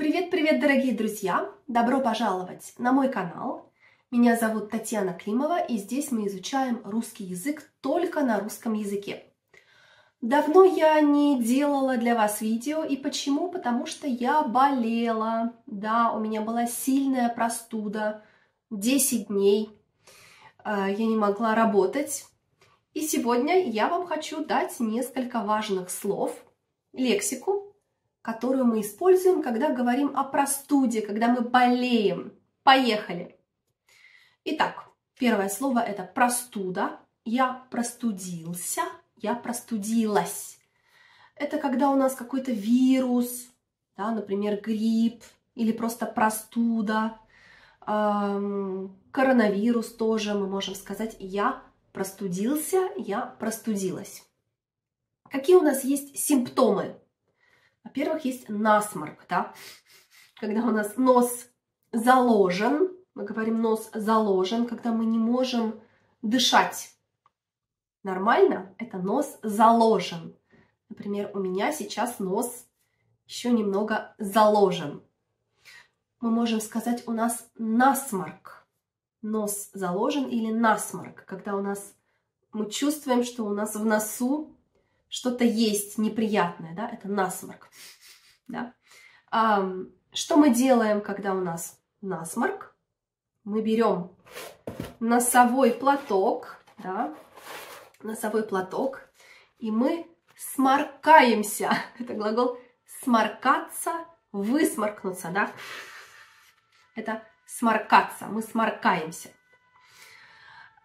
Привет-привет, дорогие друзья! Добро пожаловать на мой канал. Меня зовут Татьяна Климова, и здесь мы изучаем русский язык только на русском языке. Давно я не делала для вас видео, и почему? Потому что я болела, да, у меня была сильная простуда, 10 дней, я не могла работать. И сегодня я вам хочу дать несколько важных слов, лексику, которую мы используем, когда говорим о простуде, когда мы болеем. Поехали! Итак, первое слово – это простуда. Я простудился, я простудилась. Это когда у нас какой-то вирус, да, например, грипп или просто простуда. Коронавирус тоже мы можем сказать «я простудился», «я простудилась». Какие у нас есть симптомы? Во-первых, есть насморк, да? Когда у нас нос заложен, мы говорим нос заложен, когда мы не можем дышать. Нормально? Это нос заложен. Например, у меня сейчас нос еще немного заложен. Мы можем сказать, у нас насморк. Нос заложен или насморк, когда у нас мы чувствуем, что у нас в носу что-то есть неприятное, да, это насморк. Да? Что мы делаем, когда у нас насморк? Мы берем носовой платок, и мы сморкаемся. Это глагол сморкаться, высморкнуться, да? Это сморкаться, мы сморкаемся.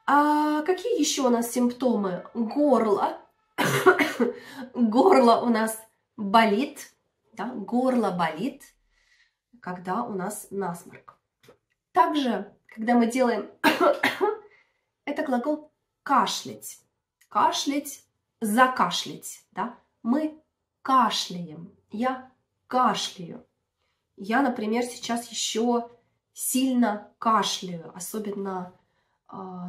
Какие еще у нас симптомы? Горло. Горло у нас болит, да? Горло болит, когда у нас насморк. Также, когда мы делаем это глагол кашлять. Кашлять, закашлять, да? Мы кашляем, я кашляю. Я, например, сейчас еще сильно кашляю, особенно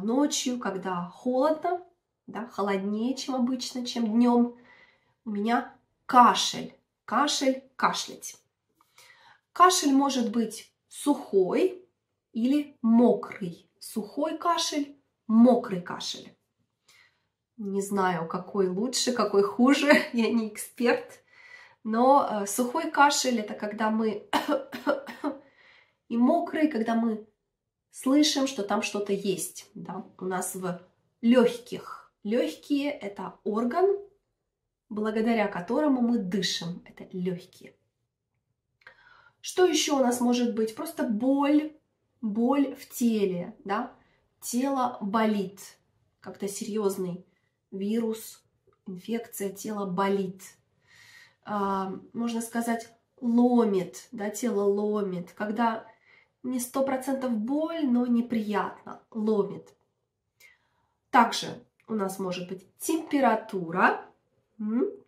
ночью, когда холодно. Да, холоднее, чем обычно, чем днем. У меня кашель. Кашель, кашлять. Кашель может быть сухой или мокрый. Сухой кашель, мокрый кашель. Не знаю, какой лучше, какой хуже, я не эксперт. Но сухой кашель – это когда мы... и мокрый, когда мы слышим, что там что-то есть. Да, у нас в легких. Легкие – это орган, благодаря которому мы дышим. Это легкие. Что еще у нас может быть? Просто боль, боль в теле, да? Тело болит. Как-то серьезный вирус, инфекция, тело болит. Можно сказать, ломит, да? Тело ломит. Когда не 100% боль, но неприятно, ломит. Также у нас может быть температура,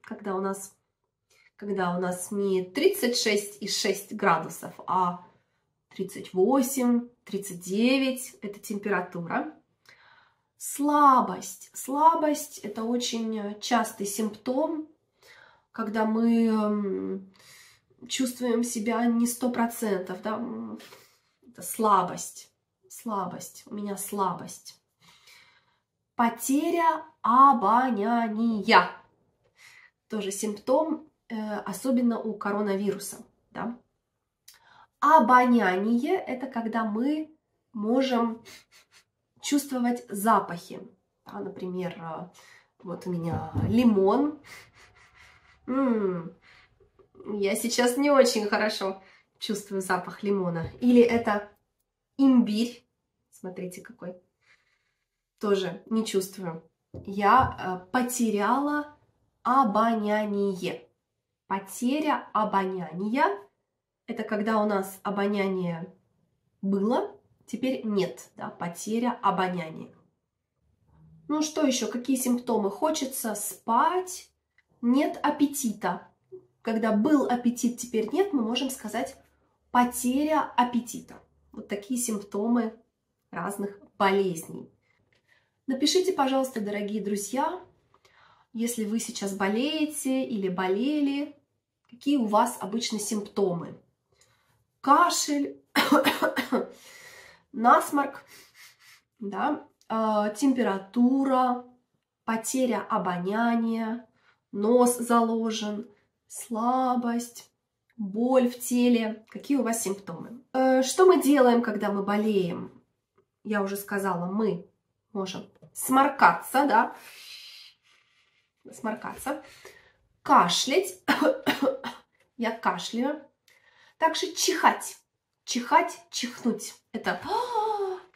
когда у нас не 36,6 градусов, а 38, 39 – это температура. Слабость. Слабость – это очень частый симптом, когда мы чувствуем себя не 100%. Да? Это слабость. Слабость. У меня слабость. Потеря обоняния. Тоже симптом, особенно у коронавируса. Да? Обоняние – это когда мы можем чувствовать запахи. Да, например, вот у меня лимон. Я сейчас не очень хорошо чувствую запах лимона. Или это имбирь. Смотрите, какой. Тоже не чувствую. Я потеряла обоняние. Потеря обоняния – это когда у нас обоняние было, теперь нет. Да? Потеря обоняния. Ну что еще? Какие симптомы? Хочется спать, нет аппетита. Когда был аппетит, теперь нет, мы можем сказать потеря аппетита. Вот такие симптомы разных болезней. Напишите, пожалуйста, дорогие друзья, если вы сейчас болеете или болели, какие у вас обычно симптомы. кашель, насморк, да, температура, потеря обоняния, нос заложен, слабость, боль в теле. Какие у вас симптомы? Что мы делаем, когда мы болеем? Я уже сказала, мы можем сморкаться, да, сморкаться, кашлять, я кашляю, также чихать, чихать, чихнуть, это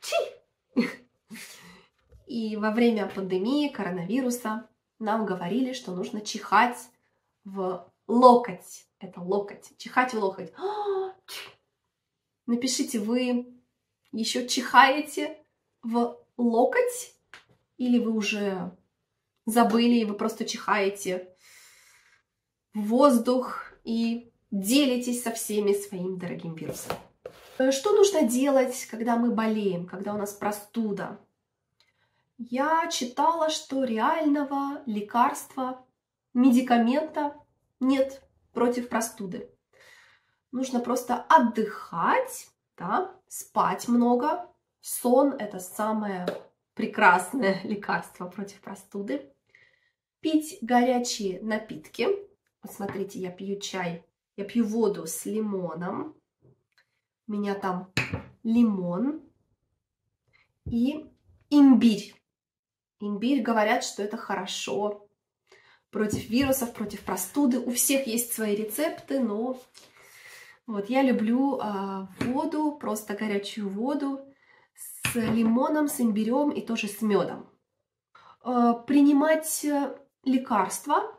чих. И во время пандемии коронавируса нам говорили, что нужно чихать в локоть, это локоть, чихать в локоть. Напишите, вы еще чихаете в локоть или вы уже забыли, и вы просто чихаете в воздух и делитесь со всеми своим дорогим вирусом. Что нужно делать, когда мы болеем, когда у нас простуда? Я читала, что реального лекарства, медикамента нет против простуды. Нужно просто отдыхать, да, спать много. Сон – это самое прекрасное лекарство против простуды. Пить горячие напитки. Вот смотрите, я пью чай, я пью воду с лимоном. У меня там лимон и имбирь. Имбирь, говорят, что это хорошо против вирусов, против простуды. У всех есть свои рецепты, но вот я люблю воду, просто горячую воду с лимоном, с имбирем и тоже с медом. Принимать лекарства,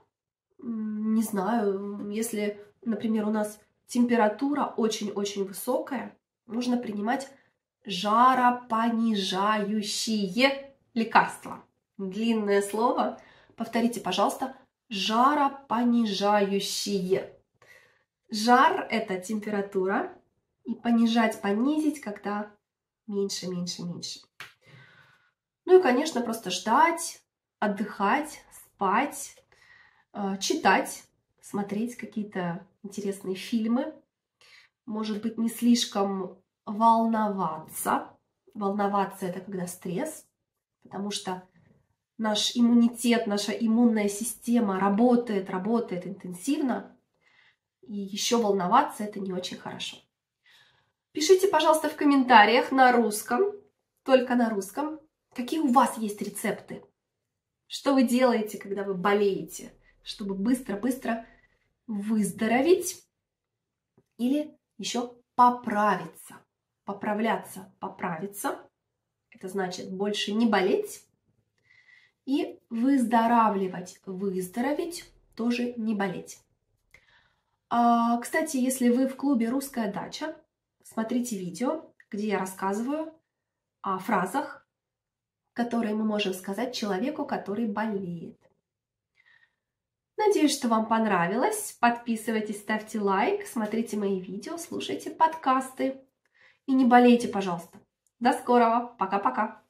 не знаю, если, например, у нас температура очень-очень высокая, нужно принимать жаропонижающие лекарства. Длинное слово. Повторите, пожалуйста, жаропонижающие. Жар – это температура, и понижать, понизить, когда меньше, меньше, меньше. Ну и, конечно, просто ждать, отдыхать, спать, читать, смотреть какие-то интересные фильмы. Может быть, не слишком волноваться. Волноваться – это когда стресс, потому что наш иммунитет, наша иммунная система работает, работает интенсивно. И еще волноваться – это не очень хорошо. Пишите, пожалуйста, в комментариях на русском, только на русском, какие у вас есть рецепты. Что вы делаете, когда вы болеете, чтобы быстро-быстро выздороветь или еще поправиться. Поправляться, поправиться. Это значит больше не болеть. И выздоравливать, выздороветь, тоже не болеть. Кстати, если вы в клубе «Русская дача», смотрите видео, где я рассказываю о фразах, которые мы можем сказать человеку, который болеет. Надеюсь, что вам понравилось. Подписывайтесь, ставьте лайк, смотрите мои видео, слушайте подкасты. И не болейте, пожалуйста. До скорого. Пока-пока.